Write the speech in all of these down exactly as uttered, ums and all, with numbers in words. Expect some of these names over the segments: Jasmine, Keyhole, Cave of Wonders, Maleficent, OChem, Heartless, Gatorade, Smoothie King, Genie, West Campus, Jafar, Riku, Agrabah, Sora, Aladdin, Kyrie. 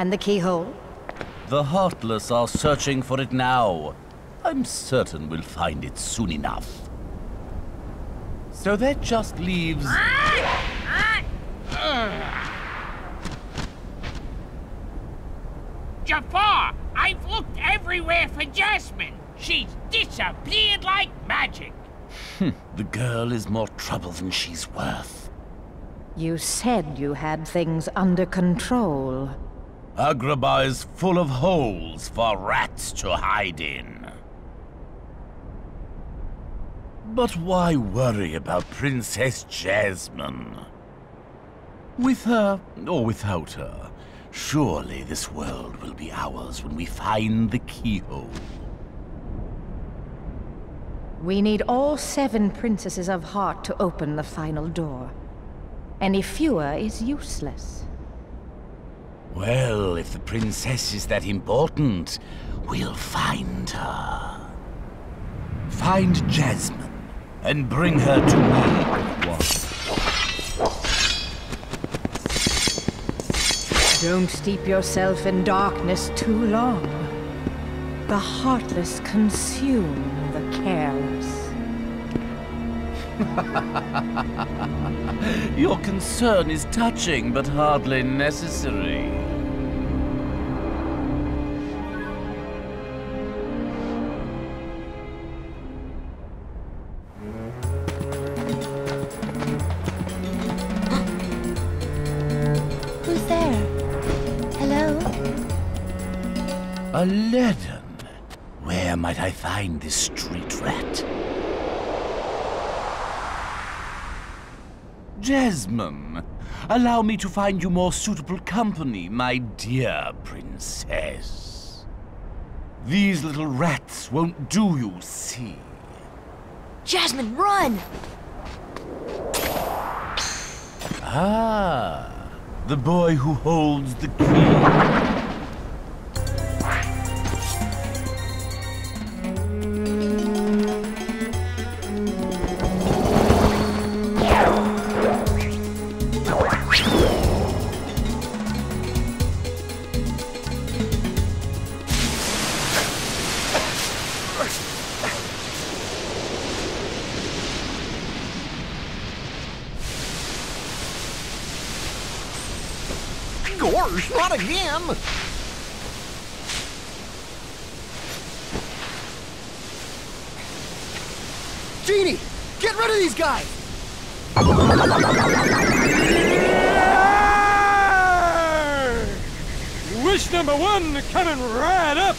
And the keyhole? The Heartless are searching for it now. I'm certain we'll find it soon enough. So that just leaves... Jafar, I've looked everywhere for Jasmine. She's disappeared like magic. The girl is more trouble than she's worth. You said you had things under control. Agrabah is full of holes for rats to hide in. But why worry about Princess Jasmine? With her, or without her, surely this world will be ours when we find the keyhole. We need all seven princesses of heart to open the final door. Any fewer is useless. Well, if the princess is that important, we'll find her. Find Jasmine, and bring her to me. Don't steep yourself in darkness too long. The heartless consume the careless. Your concern is touching, but hardly necessary. Who's there? Hello? Aladdin. Where might I find this street rat? Jasmine, allow me to find you more suitable company, my dear princess. These little rats won't do, you see. Jasmine, run! Ah, the boy who holds the key. Gorge, not again! Genie, get rid of these guys! Wish number one coming right up!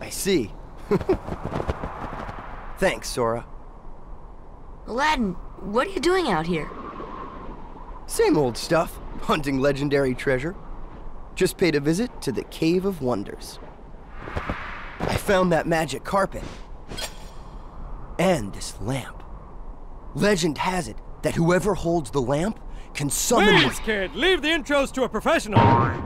I see. Thanks, Sora. Aladdin, what are you doing out here? Same old stuff, hunting legendary treasure. Just paid a visit to the Cave of Wonders. I found that magic carpet. And this lamp. Legend has it that whoever holds the lamp can summon... Please, kid, leave the intros to a professional.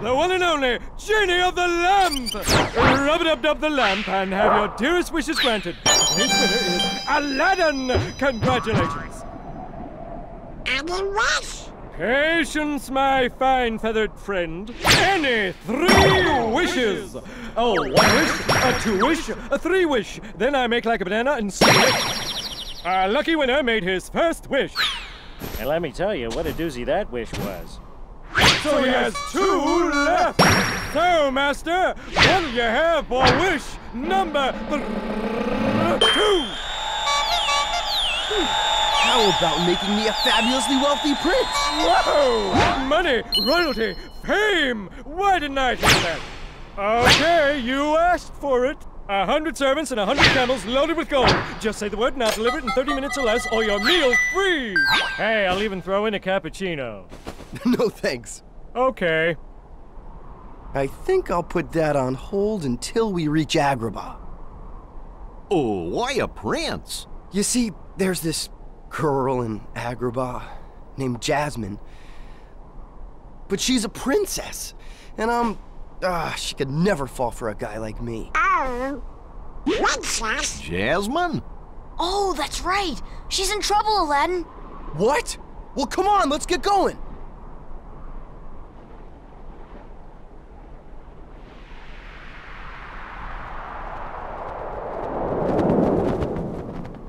The one and only Genie of the Lamp! Rub-a-dub-dub the lamp and have your dearest wishes granted. His winner is Aladdin! Congratulations! I'm in rush! Patience, my fine feathered friend. Any three wishes! Oh, one wish, a two wish, a three wish. Then I make like a banana and split it. Our lucky winner made his first wish. And let me tell you what a doozy that wish was. So he has two left! So, Master, what do you have for wish number two? How about making me a fabulously wealthy prince? Whoa! Money, royalty, fame! Why didn't I do that? Okay, you asked for it. A hundred servants and a hundred camels loaded with gold. Just say the word and I'll deliver it in thirty minutes or less, or your meal's free! Hey, I'll even throw in a cappuccino. No thanks. Okay. I think I'll put that on hold until we reach Agrabah. Oh, why a prince? You see, there's this girl in Agrabah named Jasmine. But she's a princess, and I'm... Ah, she could never fall for a guy like me. Oh, princess? Jasmine? Oh, that's right! She's in trouble, Aladdin! What? Well, come on, let's get going!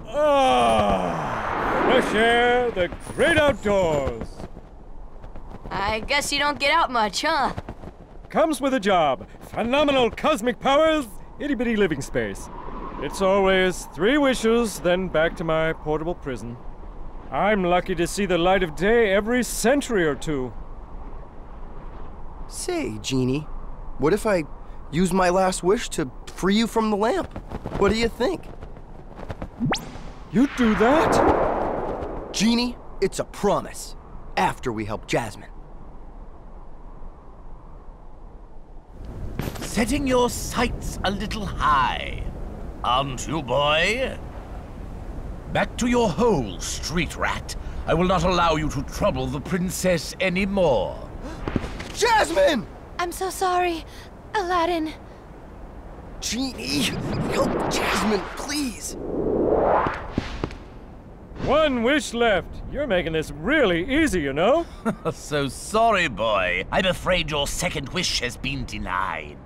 Ah! Fresh air, the great outdoors! I guess you don't get out much, huh? Comes with a job. Phenomenal cosmic powers, itty-bitty living space. It's always three wishes, then back to my portable prison. I'm lucky to see the light of day every century or two. Say, Genie, what if I use my last wish to free you from the lamp? What do you think? You'd do that? Genie, it's a promise. After we help Jasmine. Setting your sights a little high. Aren't you, boy? Back to your hole, street rat. I will not allow you to trouble the princess anymore. Jasmine! I'm so sorry, Aladdin. Genie, help Jasmine, please. One wish left. You're making this really easy, you know? So sorry, boy. I'm afraid your second wish has been denied.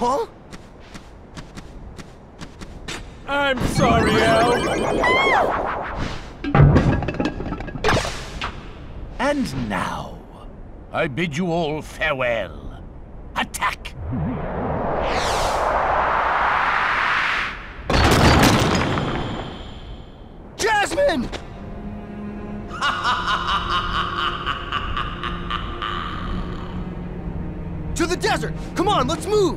Huh? I'm sorry, Al. And now, I bid you all farewell. Attack! Jasmine! To the desert! Come on, let's move!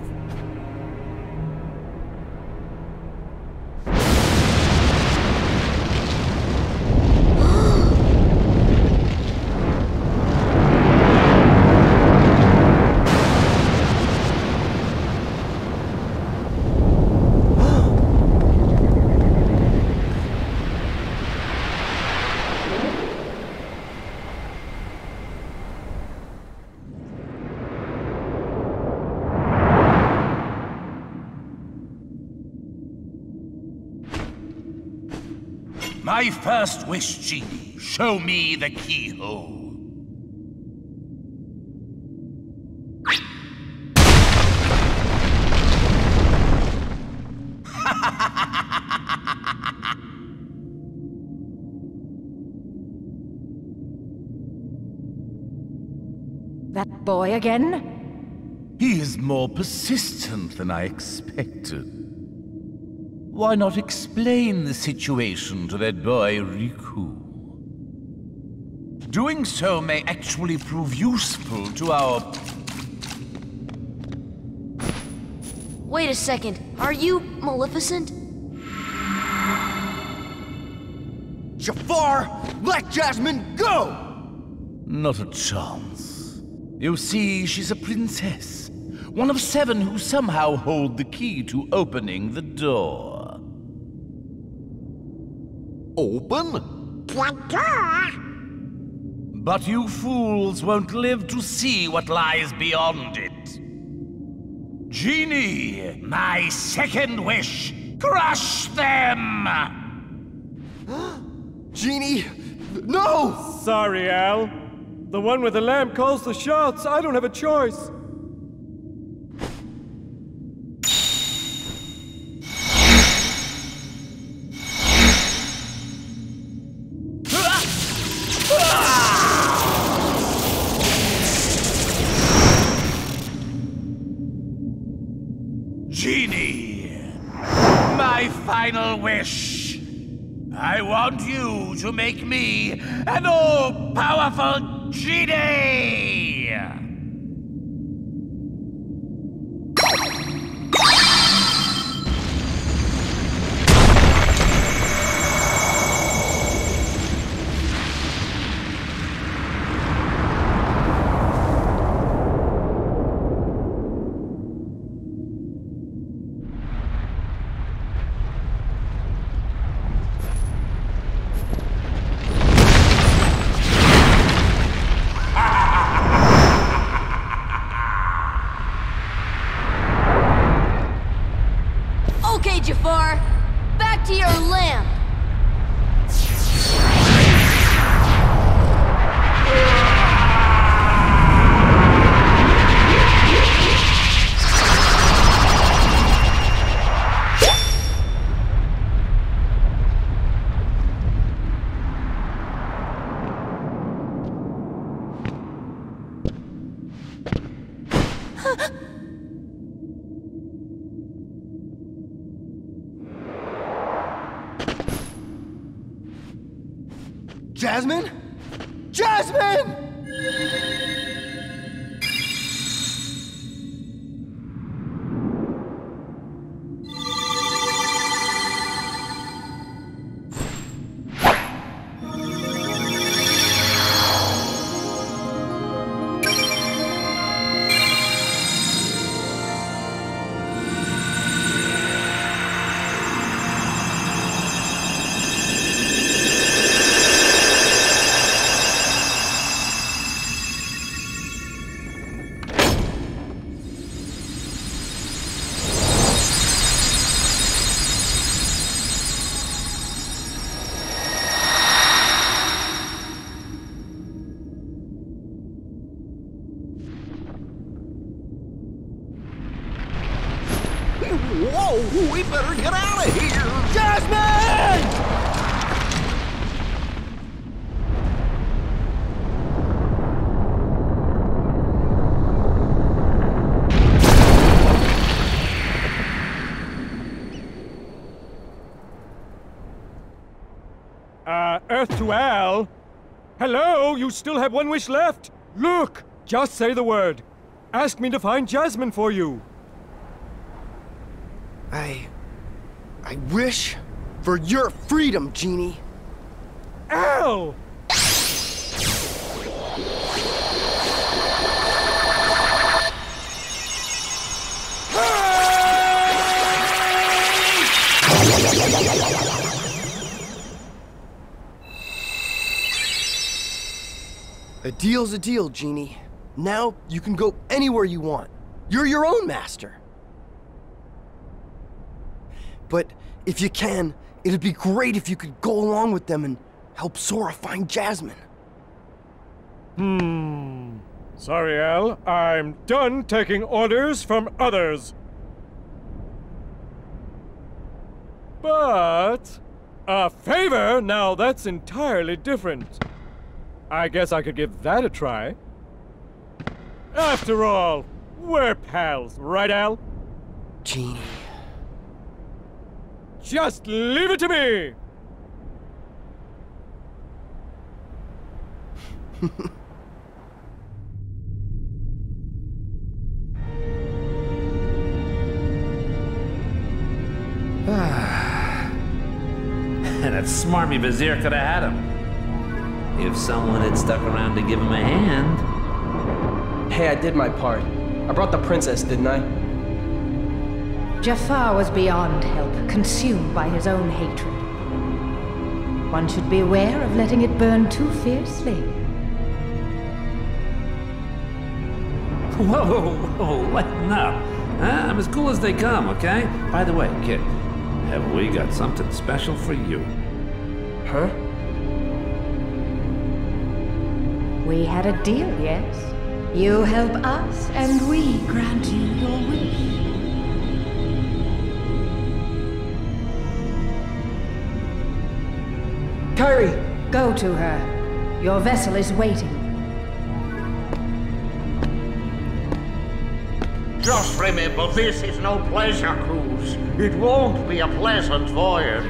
My first wish, Genie. Show me the keyhole. That boy again? He is more persistent than I expected. Why not explain the situation to that boy, Riku? Doing so may actually prove useful to our... Wait a second. Are you Maleficent? Jafar, let Jasmine go! Not a chance. You see, she's a princess. One of seven who somehow hold the key to opening the door. Open? The door! But you fools won't live to see what lies beyond it. Genie, my second wish, crush them! Genie, no! Sorry, Al. The one with the lamp calls the shots. I don't have a choice. Final wish. I want you to make me an all-powerful genie! Jasmine? Jasmine! Well, hello, you still have one wish left. Look, just say the word. Ask me to find Jasmine for you. I... I wish for your freedom, Genie. Ow! A deal's a deal, Genie. Now you can go anywhere you want. You're your own master. But if you can, it'd be great if you could go along with them and help Sora find Jasmine. Hmm. Sorry, Al. I'm done taking orders from others. But a favor? Now that's entirely different. I guess I could give that a try. After all, we're pals, right, Al? Genie. Just leave it to me! That smarmy vizier could have had him. If someone had stuck around to give him a hand. Hey, I did my part. I brought the princess, didn't I? Jafar was beyond help, consumed by his own hatred. One should be aware of letting it burn too fiercely. Whoa, whoa, whoa, lighten up. Huh? I'm as cool as they come, okay? By the way, kid, have we got something special for you? Huh? We had a deal, yes? You help us, and we grant you your wish. Kyrie! Go to her. Your vessel is waiting. Just remember, this is no pleasure cruise. It won't be a pleasant voyage.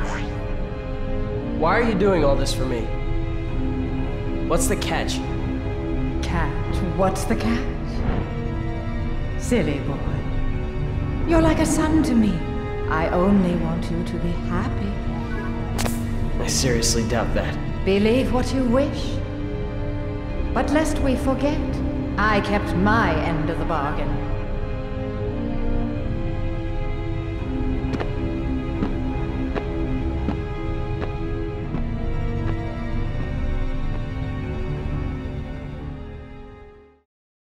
Why are you doing all this for me? What's the catch? What's the catch? Silly boy. You're like a son to me. I only want you to be happy. I seriously doubt that. Believe what you wish. But lest we forget, I kept my end of the bargain.